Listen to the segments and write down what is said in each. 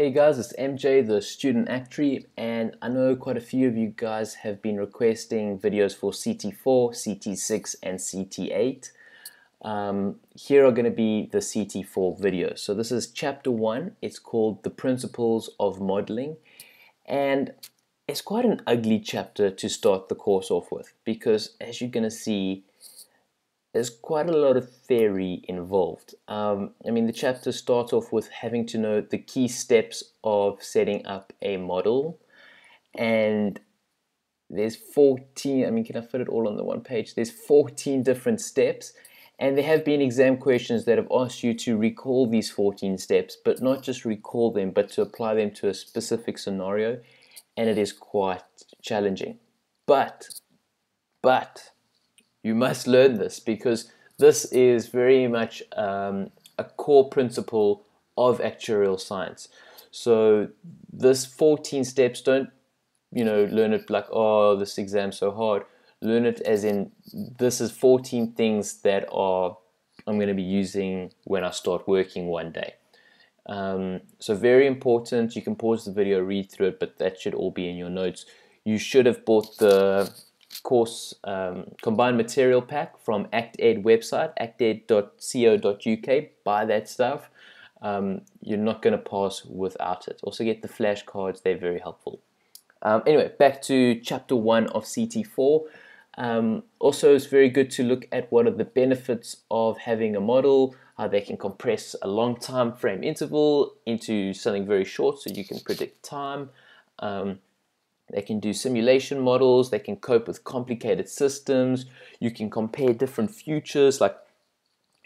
Hey guys, it's MJ, the student actuary, and I know quite a few of you guys have been requesting videos for CT4, CT6 and CT8. Here are going to be the CT4 videos. So this is chapter 1, it's called The Principles of Modelling, and it's quite an ugly chapter to start the course off with because, as you're going to see, there's quite a lot of theory involved. I mean, the chapter starts off with having to know the key steps of setting up a model, and there's 14, I mean, can I fit it all on the one page? There's 14 different steps, and there have been exam questions that have asked you to recall these 14 steps, but not just recall them, but to apply them to a specific scenario, and it is quite challenging. But you must learn this because this is very much a core principle of actuarial science. So this 14 steps, don't learn it like, oh, this exam's so hard. Learn it as in, this is 14 things that I'm going to be using when I start working one day. So very important. You can pause the video, read through it, but that should all be in your notes. You should have bought the course combined material pack from ActEd website, acted.co.uk. buy that stuff. You're not going to pass without it. Also get the flashcards, they're very helpful. Anyway, back to chapter 1 of CT4. Also, it's very good to look at what are the benefits of having a model, how they can compress a long time frame interval into something very short so you can predict time. They can do simulation models, they can cope with complicated systems, you can compare different futures, like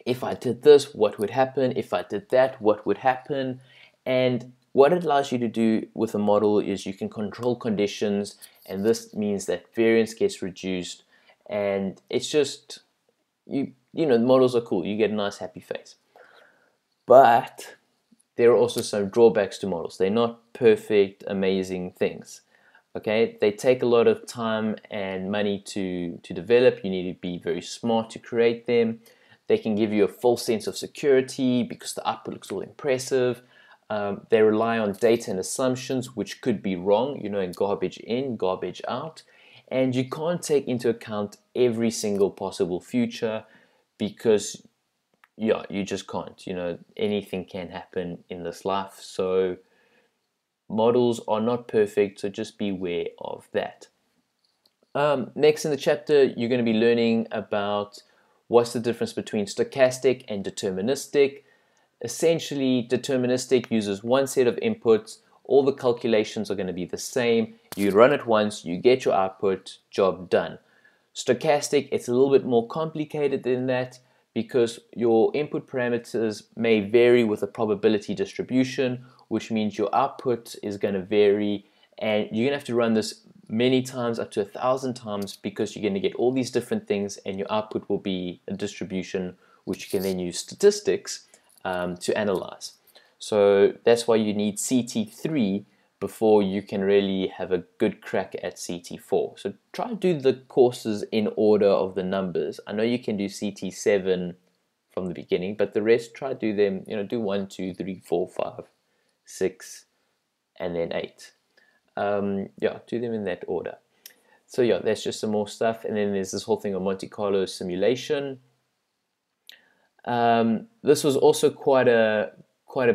if I did this, what would happen, if I did that, what would happen. And what it allows you to do with a model is you can control conditions, and this means that variance gets reduced, and it's just, models are cool, you get a nice happy face. But there are also some drawbacks to models. They're not perfect, amazing things. Okay, they take a lot of time and money to develop. You need to be very smart to create them. They can give you a false sense of security because the output looks all impressive. They rely on data and assumptions which could be wrong, and garbage in, garbage out. And you can't take into account every single possible future because, yeah, you just can't. Anything can happen in this life. So models are not perfect, so just be aware of that. Next in the chapter, you're going to be learning about what's the difference between stochastic and deterministic. Essentially, deterministic uses one set of inputs. All the calculations are going to be the same. You run it once, you get your output, job done. Stochastic, it's a little bit more complicated than that because your input parameters may vary with a probability distribution, which means your output is going to vary, and you're going to have to run this many times, up to 1,000 times, because you're going to get all these different things, and your output will be a distribution which you can then use statistics to analyze. So that's why you need CT3 before you can really have a good crack at CT4. So try to do the courses in order of the numbers. I know you can do CT7 from the beginning, but the rest, try to do them, do 1, 2, 3, 4, 5, 6 and then 8. Yeah, do them in that order. So yeah, that's just some more stuff, and then there's this whole thing of Monte Carlo simulation. This was also quite a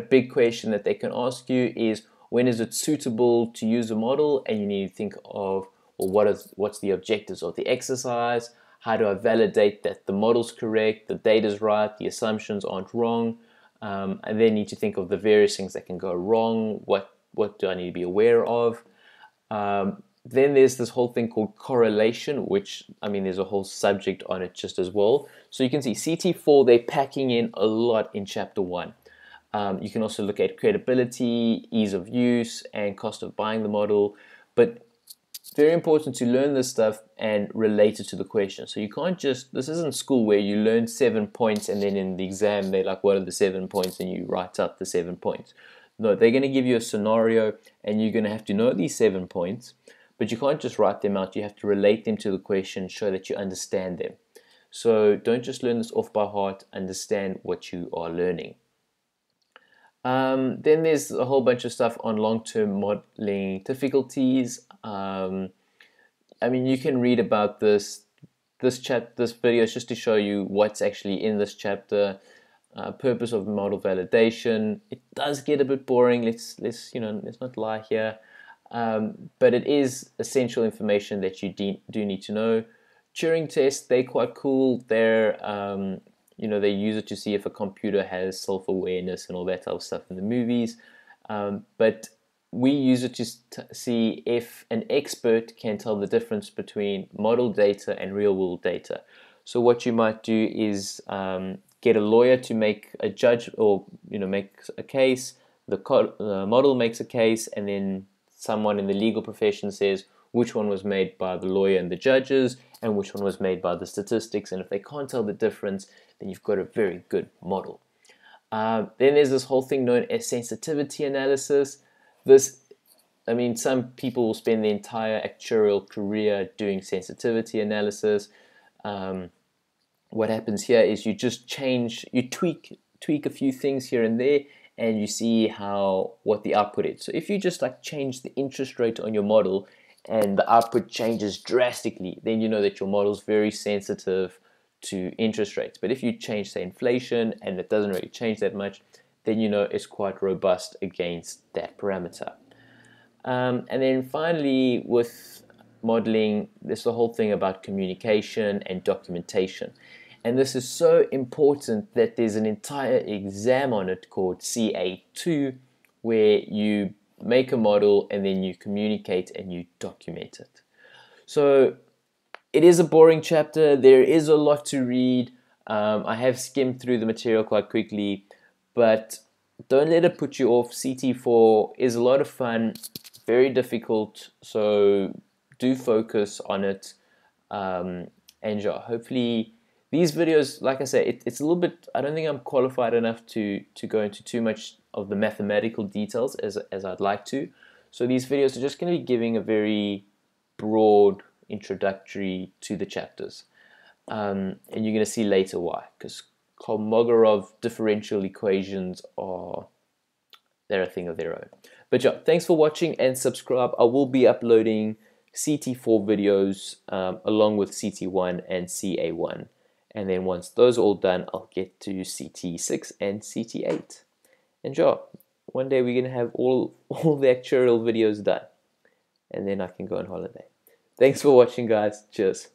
big question that they can ask you is, when is it suitable to use a model? And you need to think of, well, what's the objectives of the exercise? How do I validate that the model's correct, the data's right, the assumptions aren't wrong? I then need to think of the various things that can go wrong. What do I need to be aware of? Then there's this whole thing called correlation, which, I mean, there's a whole subject on it just as well. So you can see CT4, they're packing in a lot in chapter 1. You can also look at credibility, ease of use, and cost of buying the model. But it's very important to learn this stuff and relate it to the question. So you can't just, this isn't school where you learn 7 points and then in the exam they're like, what are the 7 points? And you write up the 7 points. No, they're going to give you a scenario and you're going to have to know these 7 points, but you can't just write them out. You have to relate them to the question, show that you understand them. So don't just learn this off by heart, understand what you are learning. Then there's a whole bunch of stuff on long-term modeling difficulties. I mean, you can read about this video is just to show you what's actually in this chapter. Purpose of model validation. It does get a bit boring. Let's not lie here. But it is essential information that you do need to know. Turing tests, they're quite cool. They're they use it to see if a computer has self-awareness and all that type of stuff in the movies. But we use it to see if an expert can tell the difference between model data and real-world data. So what you might do is get a lawyer to make a judge, or make a case. The model makes a case, and then someone in the legal profession says which one was made by the lawyer and the judges, and which one was made by the statistics. And if they can't tell the difference, then you've got a very good model. Then there's this whole thing known as sensitivity analysis. I mean, some people will spend their entire actuarial career doing sensitivity analysis. What happens here is you just tweak a few things here and there, and you see what the output is. So if you just change the interest rate on your model and the output changes drastically, then you know that your model's very sensitive to interest rates. But if you change, say, inflation, and it doesn't really change that much, then you know it's quite robust against that parameter. And then finally, with modeling, there's the whole thing about communication and documentation. And this is so important that there's an entire exam on it called CA2, where you make a model and then you communicate and you document it. So it is a boring chapter. There is a lot to read. I have skimmed through the material quite quickly, but don't let it put you off. CT4 is a lot of fun, very difficult, so do focus on it. And yeah, hopefully these videos, like I say, it's a little bit, I don't think I'm qualified enough to go into too much of the mathematical details as I'd like to. So these videos are just going to be giving a very broad introductory to the chapters. And you're going to see later why, because Kolmogorov differential equations they're a thing of their own. But yeah, thanks for watching and subscribe. I will be uploading CT4 videos along with CT1 and CA1. And then once those are all done, I'll get to CT6 and CT8. And sure, one day we're going to have all the actuarial videos done. And then I can go on holiday. Thanks for watching, guys. Cheers.